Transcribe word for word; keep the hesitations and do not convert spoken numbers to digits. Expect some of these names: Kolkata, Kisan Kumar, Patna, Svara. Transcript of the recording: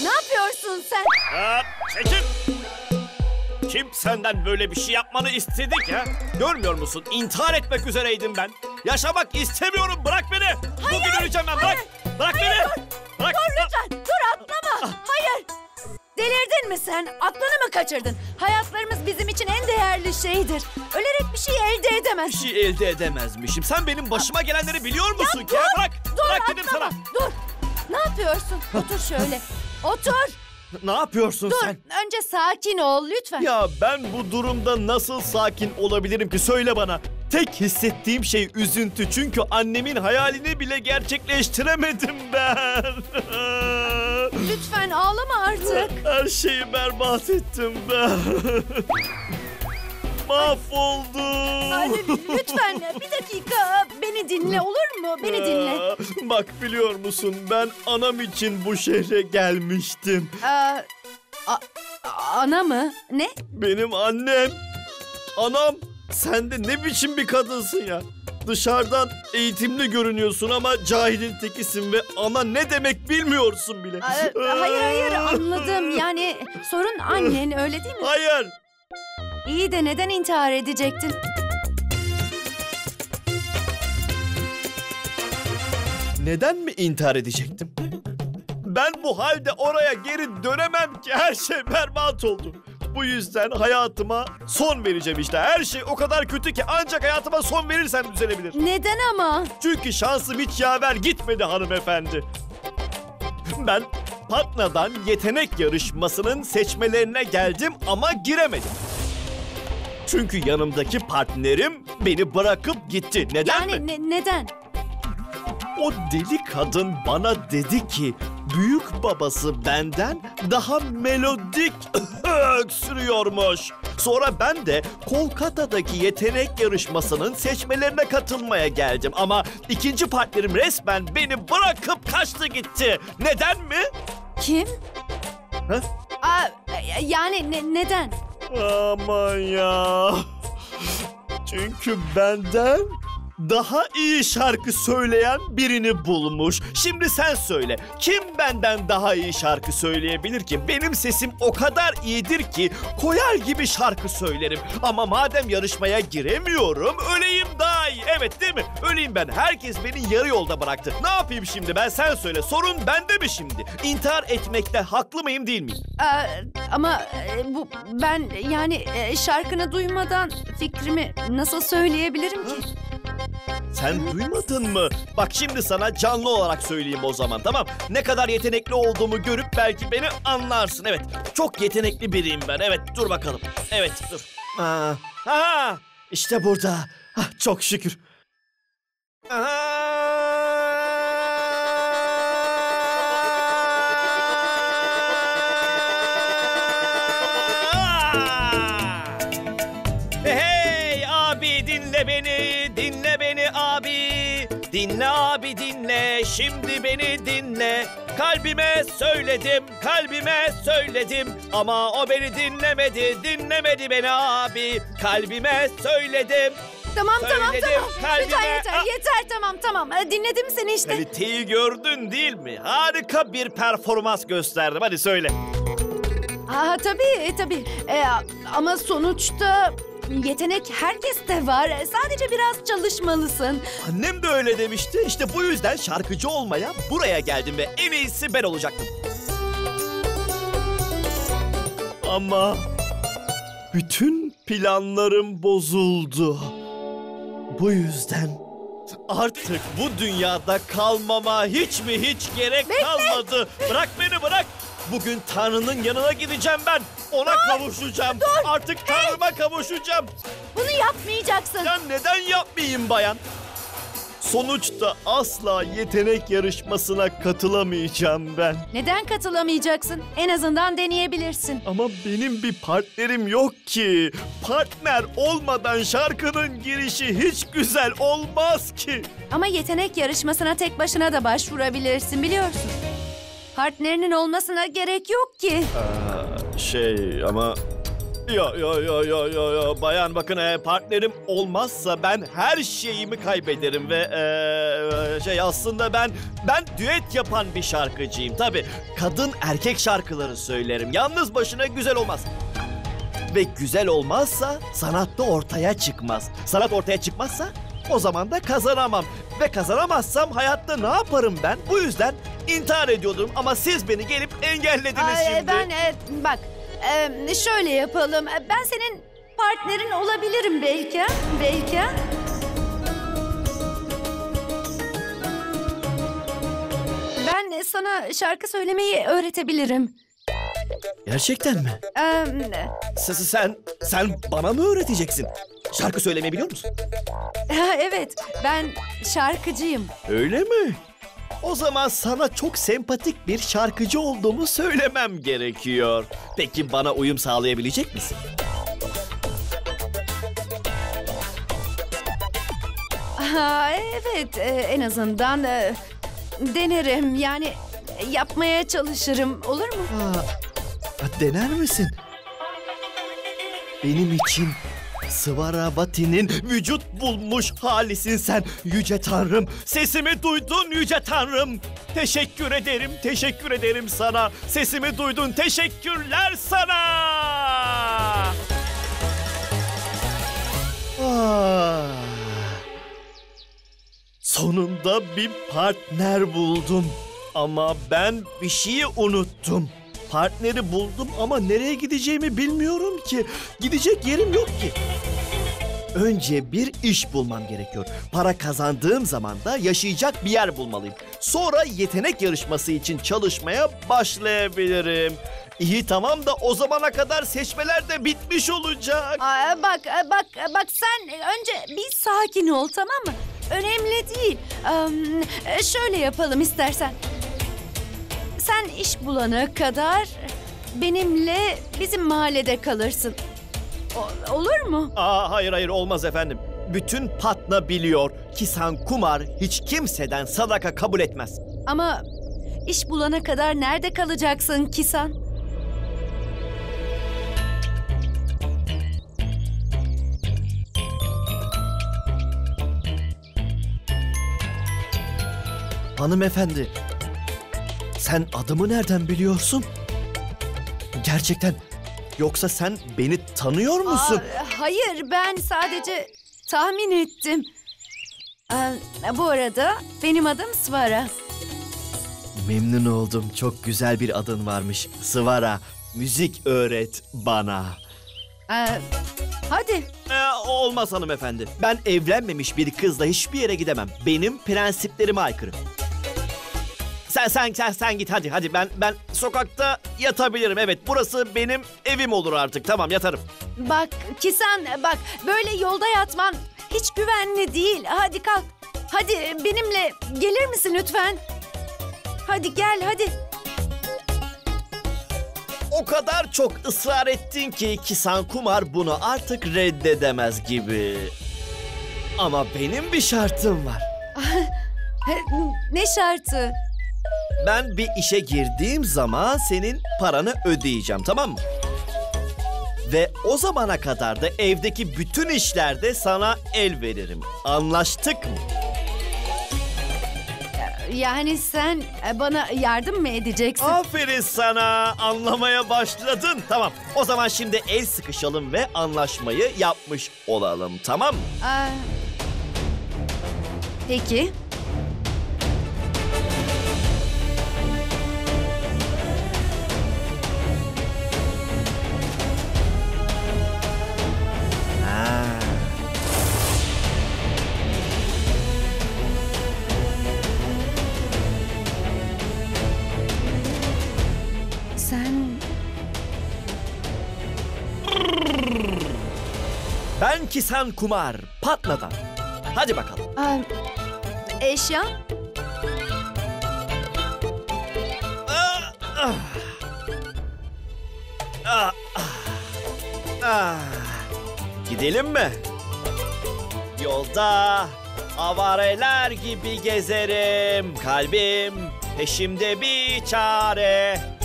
Ne yapıyorsun sen? Aa, çekil! Kim senden böyle bir şey yapmanı istedi ki? Görmüyor musun? İntihar etmek üzereydim ben. Yaşamak istemiyorum. Bırak beni. Hayır, bugün öleceğim ben. Bırak. Hayır, bırak hayır, beni. Dur, bırak. Dur lütfen. Dur atlama. Hayır. Delirdin mi sen? Aklını mı kaçırdın? Hayatlarımız bizim için en değerli şeydir. Ölerek bir şey elde edemezsin. Bir şey elde edemezmişim. Sen benim başıma gelenleri biliyor musun ya, ki? Dur, ya, bırak. Dur, bırak atlama. Dedim sana. Dur. Ne yapıyorsun? Otur şöyle. Otur. Ne yapıyorsun dur, sen? Dur, önce sakin ol lütfen. Ya ben bu durumda nasıl sakin olabilirim ki? Söyle bana. Tek hissettiğim şey üzüntü. Çünkü annemin hayalini bile gerçekleştiremedim ben. Lütfen ağlama artık. Her şeyi berbat ettim ben. Mahvoldum. Anne lütfen bir dakika beni dinle olur mu? Beni dinle. Aa, bak biliyor musun ben anam için bu şehre gelmiştim. Aa, a, ana mı? Ne? Benim annem. Anam sen de ne biçim bir kadınsın ya. Dışarıdan eğitimli görünüyorsun ama cahilin tekisin ve ana ne demek bilmiyorsun bile. Aa, hayır hayır anladım yani sorun annen öyle değil mi? Hayır. İyi de neden intihar edecektin? Neden mi intihar edecektim? Ben bu halde oraya geri dönemem ki her şey berbat oldu. Bu yüzden hayatıma son vereceğim işte. Her şey o kadar kötü ki ancak hayatıma son verirsem düzelebilir. Neden ama? Çünkü şansım hiç yaver gitmedi hanımefendi. Ben Patna'dan yetenek yarışmasının seçmelerine geldim ama giremedim. Çünkü yanımdaki partnerim beni bırakıp gitti. Neden yani mi? Ne, neden? O deli kadın bana dedi ki büyük babası benden daha melodik öksürüyormuş. Sonra ben de Kolkata'daki yetenek yarışmasının seçmelerine katılmaya geldim. Ama ikinci partnerim resmen beni bırakıp kaçtı gitti. Neden mi? Kim? Ha? Aa, yani ne, neden? Aman ya. Çünkü benden daha iyi şarkı söyleyen birini bulmuş. Şimdi sen söyle. Kim benden daha iyi şarkı söyleyebilir ki? Benim sesim o kadar iyidir ki koyar gibi şarkı söylerim. Ama madem yarışmaya giremiyorum, öleyim daha iyi. Evet değil mi? Öleyim ben. Herkes beni yarı yolda bıraktı. Ne yapayım şimdi ben? Sen söyle. Sorun bende mi şimdi? İntihar etmekte haklı mıyım değil miyim? Ee, ama e, bu ben yani e, şarkını duymadan fikrimi nasıl söyleyebilirim ki? Hı? Sen duymadın mı? Bak şimdi sana canlı olarak söyleyeyim o zaman tamam. Ne kadar yetenekli olduğumu görüp belki beni anlarsın. Evet çok yetenekli biriyim ben. Evet dur bakalım. Evet dur. Aa, aha, işte burada. Hah, çok şükür. Aha. Dinle abi dinle, şimdi beni dinle. Kalbime söyledim, kalbime söyledim. Ama o beni dinlemedi, dinlemedi beni abi. Kalbime söyledim. Tamam söyledim, tamam tamam. Yeter yeter, ah. yeter tamam tamam. Dinledim seni işte. Kaliteyi gördün değil mi? Harika bir performans gösterdim. Hadi söyle. Aa, tabii tabii. Ee, ama sonuçta... Yetenek herkeste var. Sadece biraz çalışmalısın. Annem de öyle demişti. İşte bu yüzden şarkıcı olmaya buraya geldim ve en iyisi ben olacaktım. Ama bütün planlarım bozuldu. Bu yüzden artık bu dünyada kalmama hiç mi hiç gerek Bekle. kalmadı. Bırak beni bırak. Bugün Tanrı'nın yanına gideceğim ben. Ona dur, kavuşacağım. Dur. Artık Tanrı'ma hey. kavuşacağım. Bunu yapmayacaksın. Ya neden yapmayayım bayan? Sonuçta asla yetenek yarışmasına katılamayacağım ben. Neden katılamayacaksın? En azından deneyebilirsin. Ama benim bir partnerim yok ki. Partner olmadan şarkının girişi hiç güzel olmaz ki. Ama yetenek yarışmasına tek başına da başvurabilirsin biliyorsun. Partnerinin olmasına gerek yok ki. Aa, şey ama Yo yo yo yo yo yo. Bayan bakın e, partnerim olmazsa ben her şeyimi kaybederim ve e, şey aslında ben ben düet yapan bir şarkıcıyım. Tabii kadın erkek şarkıları söylerim. Yalnız başına güzel olmaz. Ve güzel olmazsa sanat da ortaya çıkmaz. Sanat ortaya çıkmazsa o zaman da kazanamam. Ve kazanamazsam hayatta ne yaparım ben? Bu yüzden intihar ediyordum ama siz beni gelip engellediniz. Ay, şimdi. Ben e, bak e, şöyle yapalım. Ben senin partnerin olabilirim belki. Belki. Ben sana şarkı söylemeyi öğretebilirim. Gerçekten mi? Ee, sen, sen bana mı öğreteceksin? Şarkı söylemeyi biliyor musun? Evet, ben şarkıcıyım. Öyle mi? O zaman sana çok sempatik bir şarkıcı olduğumu söylemem gerekiyor. Peki bana uyum sağlayabilecek misin? Aa, evet, en azından denerim. Yani yapmaya çalışırım, olur mu? Aa. Dener misin? Benim için Svaravati'nin vücut bulmuş halisin sen Yüce Tanrım. Sesimi duydun Yüce Tanrım. Teşekkür ederim, teşekkür ederim sana. Sesimi duydun, teşekkürler sana. Ah. Sonunda bir partner buldum. Ama ben bir şeyi unuttum. Partneri buldum ama nereye gideceğimi bilmiyorum ki. Gidecek yerim yok ki. Önce bir iş bulmam gerekiyor. Para kazandığım zaman da yaşayacak bir yer bulmalıyım. Sonra yetenek yarışması için çalışmaya başlayabilirim. İyi tamam da o zamana kadar seçmeler de bitmiş olacak. Aa, bak bak bak sen önce bir sakin ol, tamam mı? Önemli değil. Ee, şöyle yapalım istersen. Sen iş bulana kadar benimle bizim mahallede kalırsın. O, olur mu? Aa, hayır hayır olmaz efendim. Bütün Patna biliyor. Kisan Kumar hiç kimseden sadaka kabul etmez. Ama iş bulana kadar nerede kalacaksın Kisan? Hanımefendi. Sen adımı nereden biliyorsun? Gerçekten. Yoksa sen beni tanıyor musun? Aa, hayır, ben sadece tahmin ettim. Ee, bu arada benim adım Svara. Memnun oldum. Çok güzel bir adın varmış. Svara, müzik öğret bana. Ee, hadi. Ee, olmaz hanımefendi. Ben evlenmemiş bir kızla hiçbir yere gidemem. Benim prensiplerime aykırı. Sen, sen, sen, sen git hadi, hadi. Ben, ben sokakta yatabilirim. Evet, burası benim evim olur artık. Tamam, yatarım. Bak Kisan, bak böyle yolda yatman hiç güvenli değil. Hadi kalk. Hadi benimle gelir misin lütfen? Hadi gel, hadi. O kadar çok ısrar ettin ki Kisan Kumar bunu artık reddedemez gibi. Ama benim bir şartım var. Ne şartı? Ben bir işe girdiğim zaman senin paranı ödeyeceğim, tamam mı? Ve o zamana kadar da evdeki bütün işlerde sana el veririm. Anlaştık mı? Yani sen bana yardım mı edeceksin? Aferin sana, anlamaya başladın. Tamam, o zaman şimdi el sıkışalım ve anlaşmayı yapmış olalım, tamam mı? Aa, peki. Ben Kisan Kumar, Patna'dan. Hadi bakalım. Aa, eşya? Ah, ah. Ah, ah. Ah. Gidelim mi? Yolda avareler gibi gezerim. Kalbim peşimde bir çare.